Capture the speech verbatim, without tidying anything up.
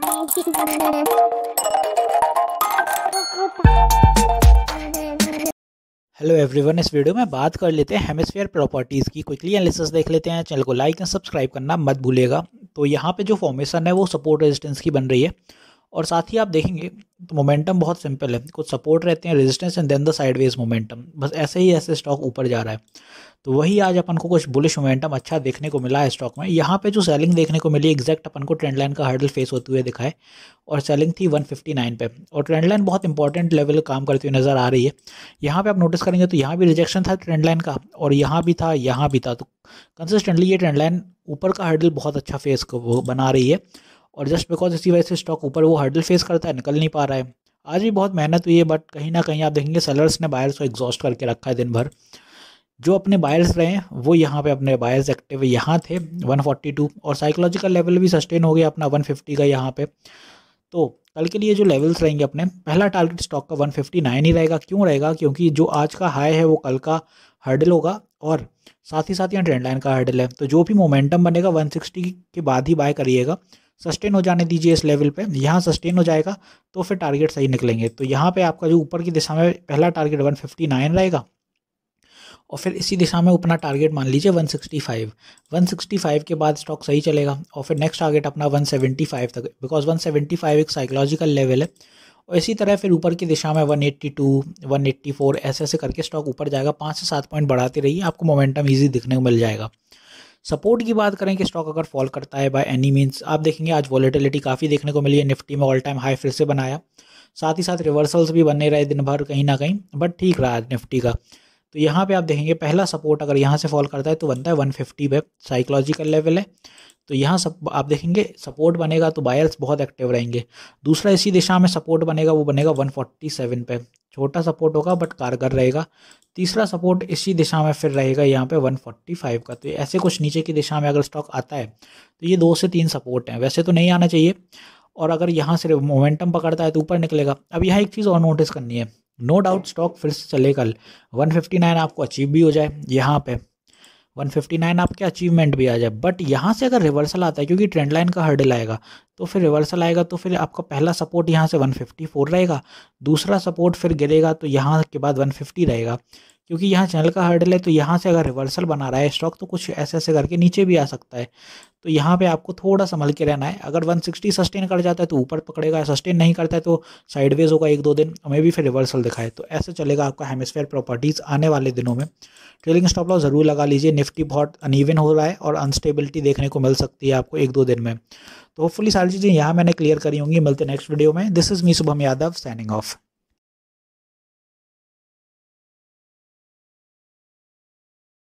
Hello everyone, इस video में बात कर लेते हैं हेमिस्फीयर प्रॉपर्टीज़ की। क्विकली एनालिसिस देख लेते हैं। चैनल को लाइक एंड सब्सक्राइब करना मत भूलेगा। तो यहाँ पे जो फॉर्मेशन है वो सपोर्ट रेजिस्टेंस की बन रही है, और साथ ही आप देखेंगे तो मोमेंटम बहुत सिंपल है। कुछ सपोर्ट रहते हैं, resistance and then the sideways momentum. बस ऐसे ही ऐसे स्टॉक ऊपर जा रहा है। तो वही आज अपन को कुछ बुलिश मोमेंटम अच्छा देखने को मिला है स्टॉक में। यहाँ पे जो सेलिंग देखने को मिली एग्जैक्ट अपन को ट्रेंड लाइन का हर्डल फेस होते हुए दिखाए, और सेलिंग थी वन फिफ्टी नाइन पे, और ट्रेंड लाइन बहुत इंपॉर्टेंट लेवल काम करती हुई नज़र आ रही है। यहाँ पे आप नोटिस करेंगे तो यहाँ भी रिजेक्शन था ट्रेंड लाइन का, और यहाँ भी था, यहाँ भी था। तो कंसिस्टेंटली ये ट्रेंड लाइन ऊपर का हर्डल बहुत अच्छा फेस बना रही है, और जस्ट बिकॉज इसी वजह से स्टॉक ऊपर वो हर्डल फेस करता है, निकल नहीं पा रहा है। आज भी बहुत मेहनत हुई है, बट कहीं ना कहीं आप देखेंगे सेलर्स ने बायर्स को एग्जॉस्ट करके रखा है। दिन भर जो अपने बायर्स रहे हैं वो यहाँ पे अपने बायर्स एक्टिव यहाँ थे वन फोर्टी टू, और साइकोलॉजिकल लेवल भी सस्टेन हो गया अपना वन फिफ्टी का यहाँ पे। तो कल के लिए जो लेवल्स रहेंगे अपने, पहला टारगेट स्टॉक का वन फिफ्टी नाइन ही रहेगा। क्यों रहेगा? क्योंकि जो आज का हाई है वो कल का हर्डल होगा, और साथ ही साथ यहाँ ट्रेंड लाइन का हर्डल है। तो जो भी मोमेंटम बनेगा वन सिक्सटी के बाद ही बाय करिएगा। सस्टेन हो जाने दीजिए इस लेवल पे। यहाँ सस्टेन हो जाएगा तो फिर टारगेट सही निकलेंगे। तो यहाँ पे आपका जो ऊपर की दिशा में पहला टारगेट वन फिफ्टी नाइन रहेगा, और फिर इसी दिशा में अपना टारगेट मान लीजिए one sixty five. One sixty five के बाद स्टॉक सही चलेगा, और फिर नेक्स्ट टारगेट अपना वन सेवेंटी फाइव तक, बिकॉज वन सेवेंटी फाइव एक साइकोलॉजिकल लेवल है। और इसी तरह फिर ऊपर की दिशा में one eighty two, one eighty four ऐसे ऐसे करके स्टॉक ऊपर जाएगा। पाँच से सात पॉइंट बढ़ाते रहिए, आपको मोमेंटम ईजी दिखने को मिल जाएगा। सपोर्ट की बात करें कि स्टॉक अगर फॉल करता है बाय एनी मीन्स, आप देखेंगे आज वॉलेटिलिटी काफ़ी देखने को मिली है। निफ्टी में ऑल टाइम हाई फिर से बनाया, साथ ही साथ रिवर्सल्स भी बनने रहे दिन भर कहीं ना कहीं, बट ठीक रहा आज निफ्टी का। तो यहाँ पे आप देखेंगे पहला सपोर्ट अगर यहाँ से फॉल करता है तो बनता है वन फिफ्टी पे, साइकोलॉजिकल लेवल है। तो यहाँ सब आप देखेंगे सपोर्ट बनेगा तो बायर्स बहुत एक्टिव रहेंगे। दूसरा इसी दिशा में सपोर्ट बनेगा, वो बनेगा वन फोर्टी सेवन पे, छोटा सपोर्ट होगा बट कारगर रहेगा। तीसरा सपोर्ट इसी दिशा में फिर रहेगा यहाँ पे वन फोर्टी फाइव का। तो ऐसे कुछ नीचे की दिशा में अगर स्टॉक आता है तो ये दो से तीन सपोर्ट हैं, वैसे तो नहीं आना चाहिए। और अगर यहाँ से मोमेंटम पकड़ता है तो ऊपर निकलेगा। अब यहाँ एक चीज़ और नोटिस करनी है, नो डाउट स्टॉक फिर से चले कल वन फिफ्टी नाइन आपको अचीव भी हो जाए, यहाँ पे वन फिफ्टी नाइन आपके अचीवमेंट भी आ जाए, बट यहाँ से अगर रिवर्सल आता है क्योंकि ट्रेंड लाइन का हर्डल आएगा तो फिर रिवर्सल आएगा। तो फिर आपका पहला सपोर्ट यहाँ से वन फिफ्टी फोर रहेगा, दूसरा सपोर्ट फिर गिरेगा तो यहाँ के बाद वन फिफ्टी रहेगा, क्योंकि यहाँ चैनल का हर्डल है। तो यहाँ से अगर रिवर्सल बना रहा है स्टॉक तो कुछ ऐसे ऐसे करके नीचे भी आ सकता है। तो यहाँ पे आपको थोड़ा संभल के रहना है। अगर वन सिक्सटी सस्टेन कर जाता है तो ऊपर पकड़ेगा, सस्टेन नहीं करता है तो साइडवेज होगा एक दो दिन, हमें भी फिर रिवर्सल दिखाए। तो ऐसे चलेगा आपका हेमिस्फीयर प्रॉपर्टीज़ आने वाले दिनों में। ट्रेलिंग स्टॉप लॉस ज़रूर लगा लीजिए। निफ्टी बहुत अनइवन हो रहा है, और अनस्टेबिलिटी देखने को मिल सकती है आपको एक दो दिन में। तो होपफुली सारी चीज़ें यहाँ मैंने क्लियर करी होंगी। मिलते हैं नेक्स्ट वीडियो में। This is me Shubham Yadav, signing of.